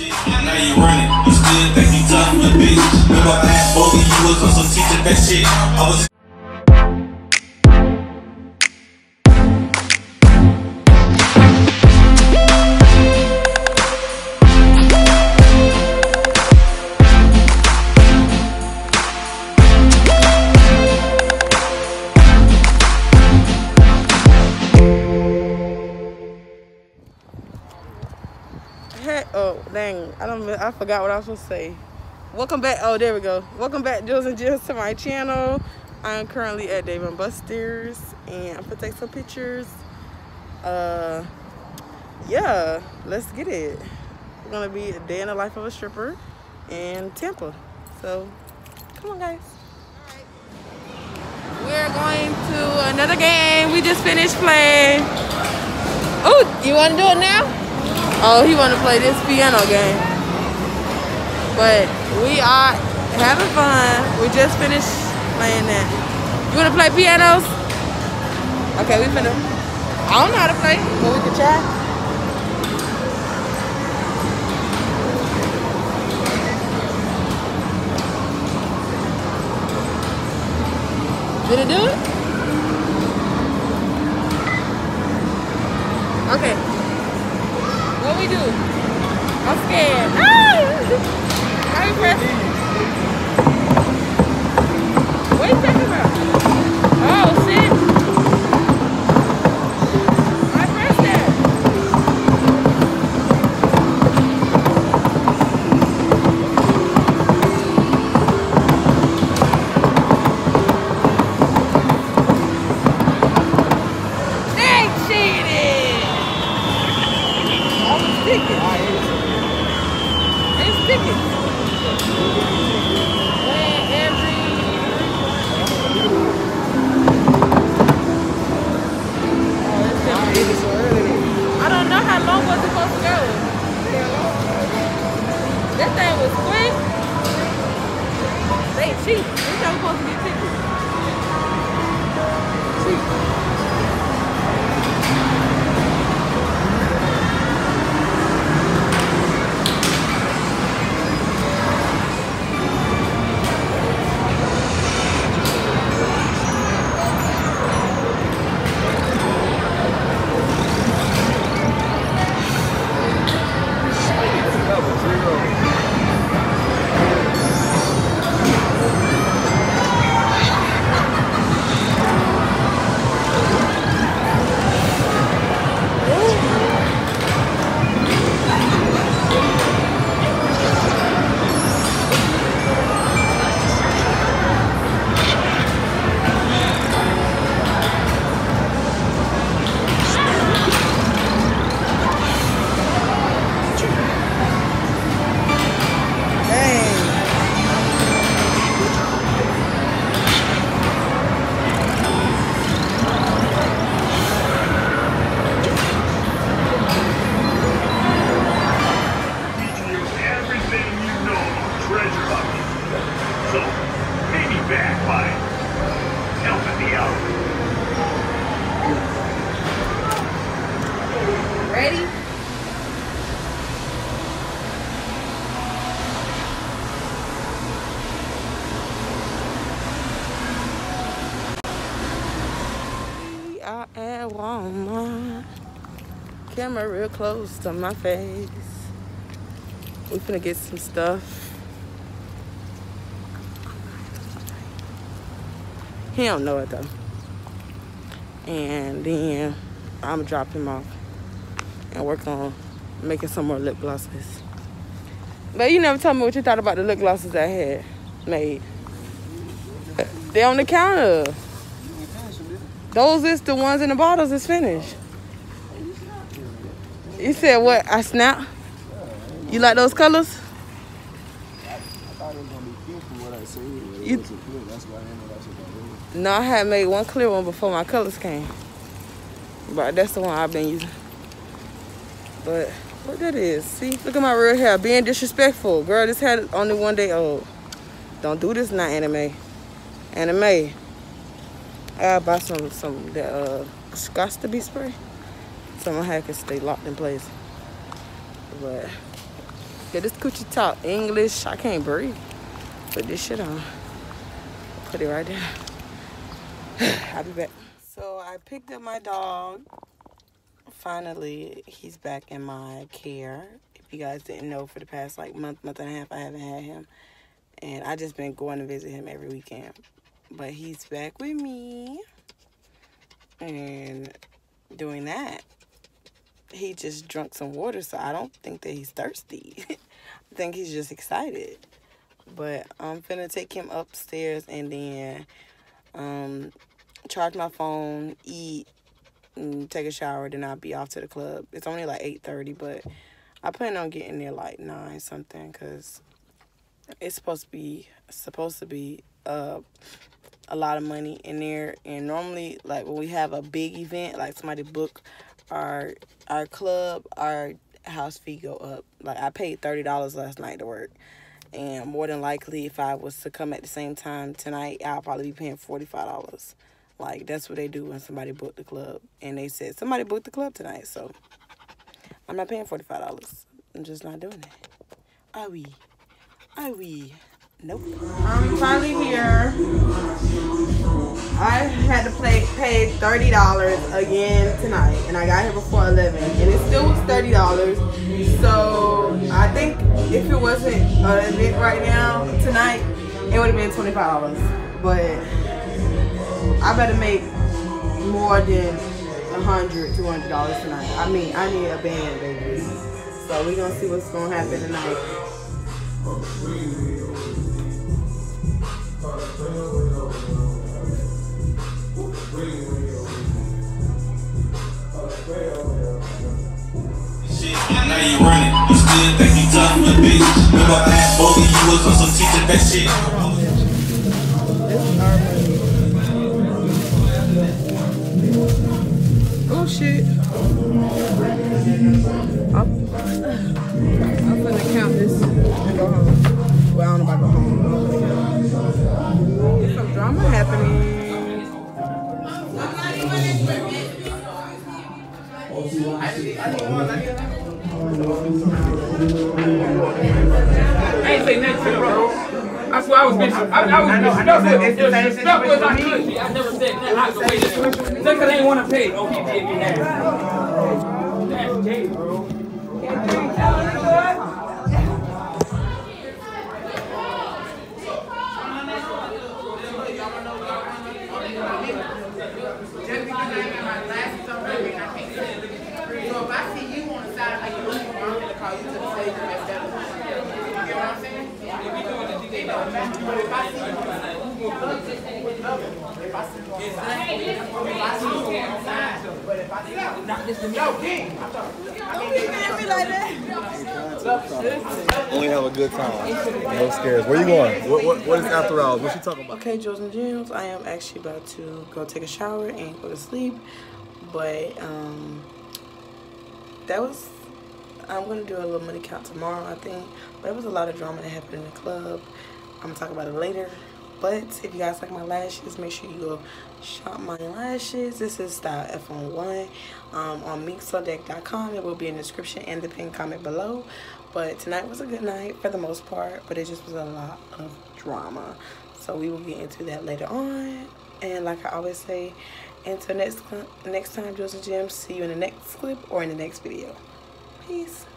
Now you running, you still think you tough little bitch. With my past bogey, you was on some teaching that shit. I was I forgot what I was supposed to say. Welcome back. Oh, there we go. Welcome back, Jules and Jills, to my channel. I'm currently at Dave and Buster's, and I'm gonna take some pictures. Yeah, let's get it. We're gonna be a day in the life of a stripper in Tampa. So, come on, guys. All right. We're going to another game. We just finished playing. Oh, you wanna do it now? Oh, he wanna play this piano game. But we are having fun. We just finished playing that. You wanna play pianos? Okay, we finna. I don't know how to play, but we can try. Did it do it? Okay. What we do? I'm scared. Ah! Wait, check him out. Oh, shit. I pressed that. They cheated. I'm sticking. They sticking. Camera real close to my face. We're gonna get some stuff. He don't know it though. And then I'm drop him off and work on making some more lip glosses. But you never told me what you thought about the lip glosses I had made. They're on the counter. Those is the ones in the bottles is finished. You said what? I snap? You like those colors? I thought it was going to be pink from what I said. It wasn't clear. That's why I didn't know that's what I did. No, I had made one clear one before my colors came. But that's the one I've been using. But what that is. See? Look at my real hair. Being disrespectful. Girl, this hair is only 1 day old. Don't do this, not anime. Anime. I'll buy some that scotch to be spray. So my hair can stay locked in place. But Yeah, this coochie talk English. I can't breathe. Put this shit on. Put it right there. I'll be back. So I picked up my dog. Finally, he's back in my care. If you guys didn't know, for the past like month and a half, I haven't had him. And I just been going to visit him every weekend. But he's back with me. And doing that, he just drunk some water, so I don't think that he's thirsty. I think he's just excited. But I'm finna take him upstairs and then charge my phone, eat, and take a shower, then I'll be off to the club. It's only like 8:30, but I plan on getting there like 9 something, because it's supposed to be a lot of money in there. And normally, like, when we have a big event, like somebody book our club, our house fee go up. Like, I paid $30 last night to work, and more than likely, if I was to come at the same time tonight, I'll probably be paying $45. Like, that's what they do when somebody booked the club, and they said somebody booked the club tonight, so I'm not paying $45. I'm just not doing that. Are we? Nope. I'm finally here. I had to pay $30 again tonight, and I got here before 11, and it still was $30. So I think if it wasn't an event right now tonight, it would have been $25. But I better make more than $100, $200 tonight. I mean, I need a band, baby. So we're gonna see what's gonna happen tonight. You running, you still think you tough, little bitch. Remember that bogey, you was on some teaching that shit. Oh shit. I'm gonna count this and go home. Well, I don't know about go home. There's some drama happening. I ain't say nothing to the bro. I swear I was bitch. I was bitch. I never said nothing. I could wait. Just because they didn't want to pay. Oh, he did me that. That's gay, bro. Only have a good time. No scares. Where you going? What is after hours? What you talking about? Okay, Joes and Jams, I am actually about to go take a shower and go to sleep. But I'm gonna do a little money count tomorrow, I think. But there was a lot of drama that happened in the club. I'm gonna talk about it later. But if you guys like my lashes, make sure you go shop my lashes. This is Style F1 on minksondeck.com. It will be in the description and the pinned comment below. But tonight was a good night for the most part, but it just was a lot of drama. So we will get into that later on. And like I always say, until next time, Joes and Gems, see you in the next clip or in the next video. Peace.